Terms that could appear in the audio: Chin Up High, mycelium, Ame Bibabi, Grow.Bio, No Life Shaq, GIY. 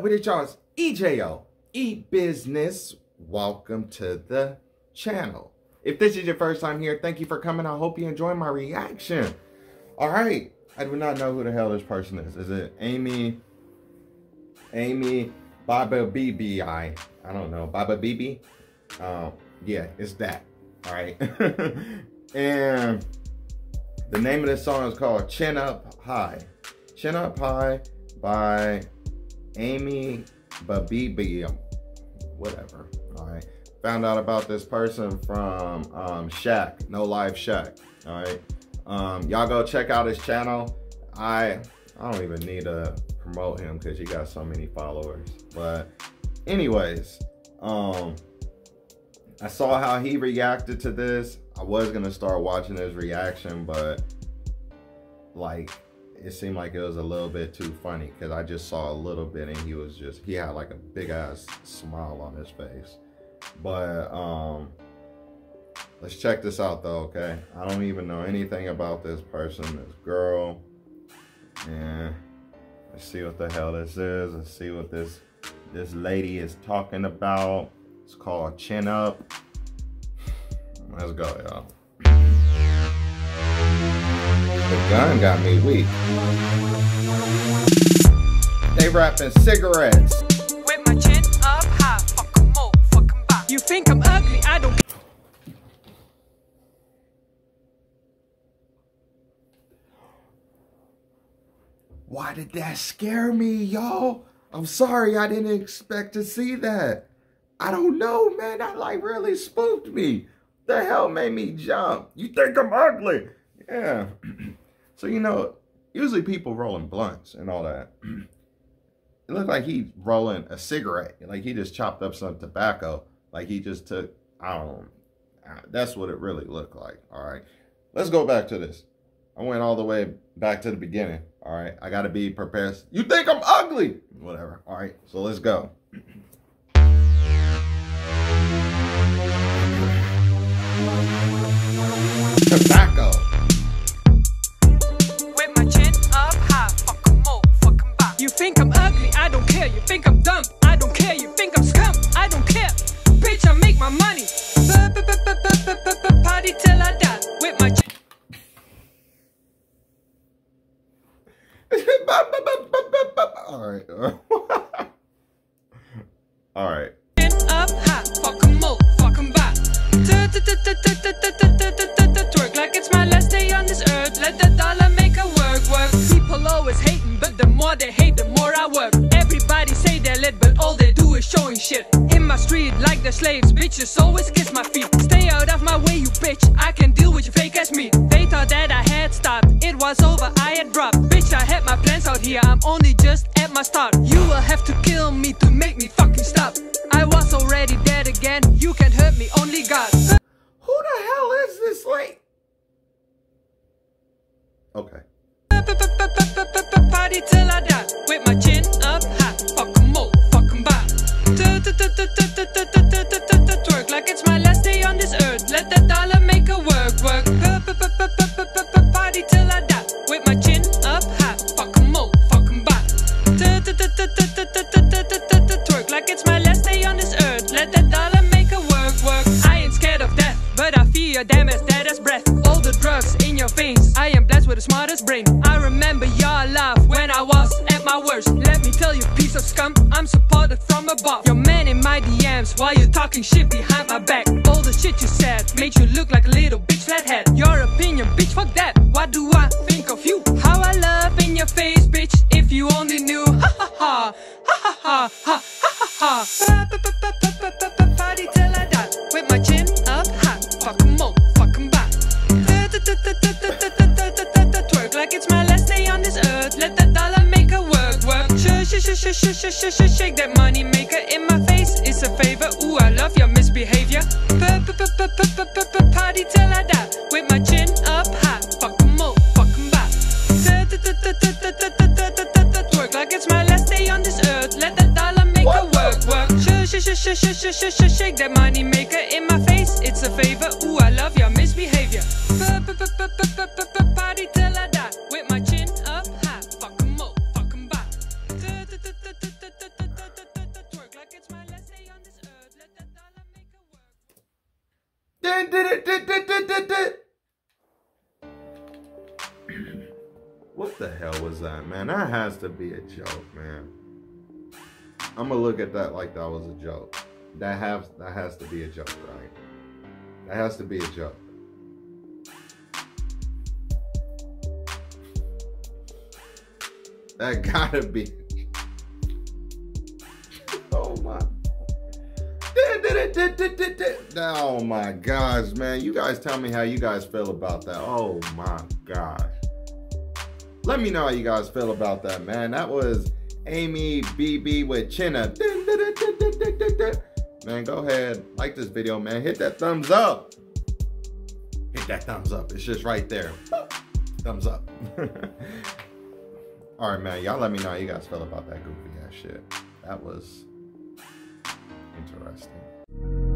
up with it, y'all? It's EJO, E-Business. Welcome to the channel. If this is your first time here, thank you for coming. I hope you enjoy my reaction. All right. I do not know who the hell this person is. Is it Ame Bibabi? I don't know. Bibabi? Yeah, it's that. All right. And the name of this song is called Chin Up High. Chin Up High by Ame Bibabi. Whatever. All right. Found out about this person from Shaq, No Life Shaq. All right. Y'all go check out his channel. I don't even need to promote him because he got so many followers. But anyways, I saw how he reacted to this. I was gonna start watching his reaction, but like it seemed like it was a little bit too funny because I just saw a little bit and he had like a big ass smile on his face. But let's check this out though, okay? I don't even know anything about this person, this girl. And let's see what the hell this is. Let's see what this lady is talking about. It's called Chin Up. Let's go, y'all. The gun got me weak. They rapping cigarettes. With my chin up high, fuck 'em all, fuck 'em by. You think I'm ugly, I don't. Why did that scare me, y'all? I'm sorry, I didn't expect to see that. I don't know, man. That like really spooked me. The hell made me jump? You think I'm ugly? Yeah. So, you know, usually people rolling blunts and all that. It looked like he rolling a cigarette. Like he just chopped up some tobacco. Like he just took, I don't know. That's what it really looked like. All right. Let's go back to this. I went all the way back to the beginning. All right, I gotta be prepared. You think I'm ugly? Whatever. All right, so let's go. Tobacco. With my chin up high, fuck 'em all, fuck 'em by. You think I'm ugly? I don't care. You think I'm dumb? I don't care. You think I'm scum? I don't care. Bitch, I make my money. Party till I die. With my chin. All right. All right. Up high, fuck 'em all, fuck 'em by. Twerk like it's my last day on this earth. Let the dollar make a work. People always hating, but the more they hate, the more I work. Everybody say they're lit, but all they do is showing shit. In my street, like the slaves, bitches always kiss my feet. Stay out of my way, you bitch. I can deal with you fake ass meat. They thought that I had stopped. It was over, I had dropped. Bitch, I had my plans out here. I'm only just at my start. You will have to kill me to make me fucking stop. I was already dead again. You can't hurt me, only God. Who the hell is this lady? Okay. Party till I die. With my chin up high. Fuck 'em all, fuck 'em by. Twerk like it's my last day on this earth. Let the dollar make a work. Party till I die. With my chin up high. Fuck 'em all, fuck 'em by. Twerk like it's my last day on this earth. Let the dollar make a work. I ain't scared of death, but I fear damn as dead as breath. All the drugs in your veins. I am blessed with the smartest brain. I remember your laugh when I was at my worst. Let me tell you, piece of scum, I'm supported from above. Your man in my DMs while you're talking shit behind my back. All the shit you said made you look like a little bitch flathead. Your opinion, bitch, fuck that. What do I think of you? How I laugh in your face, bitch, if you only knew. Ha ha ha, ha ha ha, ha ha ha. Party till I die. With my chin up high. Fuck 'em all, fuck 'em by. Twerk like it's my last day on this earth. Let the dollar make a work. Shake that money maker in my face. It's a favor. Ooh, I love your misbehavior. Party till I die. With my chin up high. Fuck 'em all, fuck 'em by. Twerk like it's my last day on this earth. Let the dollar make a work. Shake that money maker in my face. It's a favor. Ooh, I love your misbehavior. Party till I die. With my chin up high. Fuck 'em all, fuck 'em by. man did it. What the hell was that, man? That has to be a joke, man. I'm gonna look at that like that was a joke. That has to be a joke, right? That has to be a joke. That gotta be. Oh my. Oh my gosh, man. You guys tell me how you guys feel about that. Oh my gosh. Let me know how you guys feel about that, man. That was Ame Bibabi with Chin Up. Man, go ahead, like this video, man. Hit that thumbs up. Hit that thumbs up. It's just right there. Thumbs up. All right, man. Y'all let me know how you guys feel about that goofy ass shit. That was interesting.